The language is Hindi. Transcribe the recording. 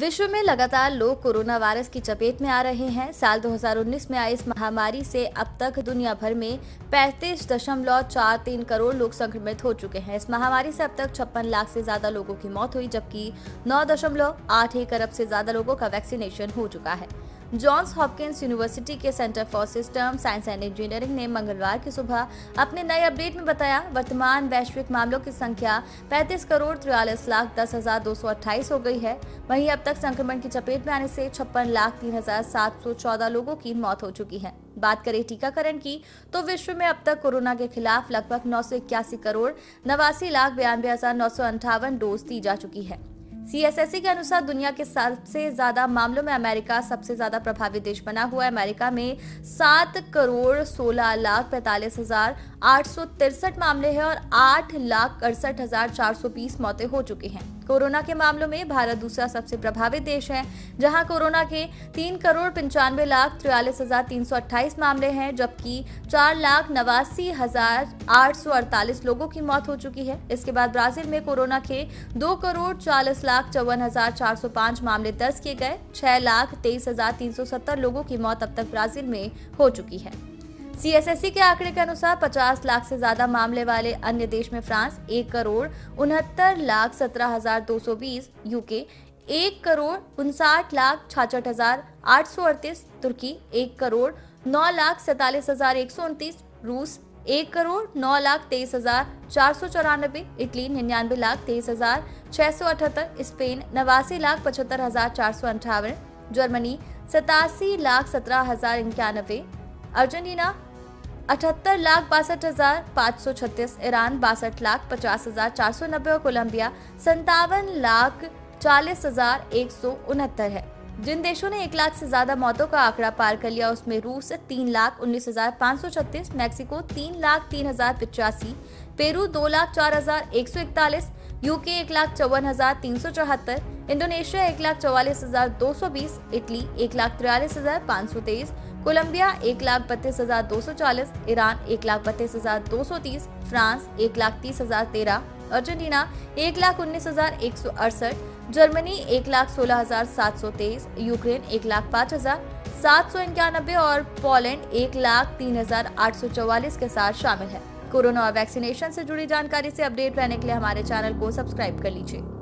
विश्व में लगातार लोग कोरोना वायरस की चपेट में आ रहे हैं। साल 2019 में आई इस महामारी से अब तक दुनिया भर में 35.43 करोड़ लोग संक्रमित हो चुके हैं। इस महामारी से अब तक 56 लाख से ज्यादा लोगों की मौत हुई, जबकि 9.81 अरब से ज्यादा लोगों का वैक्सीनेशन हो चुका है। जॉन्स हॉपकिंस यूनिवर्सिटी के centre for system science and engineering ने मंगलवार की सुबह अपने नए अपडेट में बताया, वर्तमान वैश्विक मामलों की संख्या 35,43,10,228 हो गई है। वहीं अब तक संक्रमण की चपेट में आने से 56,03,714 लोगों की मौत हो चुकी है। बात करें टीकाकरण की, तो विश्व में अब तक कोरोना के खिलाफ लगभग 981,89,92,958 डोज दी जा चुकी है। CSSE के अनुसार दुनिया के सबसे ज्यादा मामलों में अमेरिका सबसे ज्यादा प्रभावित देश बना हुआ है। अमेरिका में 7,16,45,863 मामले हैं और 8,68,420 मौतें हो चुकी हैं। कोरोना के मामलों में भारत दूसरा सबसे प्रभावित देश है, जहां कोरोना के 3,95,43,328 मामले हैं, जबकि 4,89,848 लोगों की मौत हो चुकी है। इसके बाद ब्राजील में कोरोना के 2,40,54,405 मामले दर्ज किए गए। 6,23,370 लोगों की मौत अब तक ब्राजील में हो चुकी है। CSSE के आंकड़े के अनुसार 50 लाख से ज्यादा मामले वाले अन्य देश में फ्रांस 1,69,17,220, यूके 1,59,66,838, तुर्की 1,09,47,129, रूस 1,09,23,494, Italy 99,23,678, Spain 89,75,458, Germany 87,17,091, Argentina 78,62,536, Iran 62,50,490 और कोलंबिया 57,40,169 है। जिन देशों ने 1 लाख से ज्यादा मौतों का आंकड़ा पार कर लिया, उसमें रूस 3,19,536, Mexico 3,03,085, Peru 2,04,141, UK 1,54,374, Indonesia 1,44,220, Italy 1,43,523, Colombia 1,32,240, Iran 1,32,230, France 1,30,013, Argentina 1,19,168, Germany 1,16,723, Ukraine 1,05,791 और पोलैंड 1,03,844 के साथ शामिल है। कोरोना और वैक्सीनेशन से जुड़ी जानकारी से अपडेट रहने के लिए हमारे चैनल को सब्सक्राइब कर लीजिए।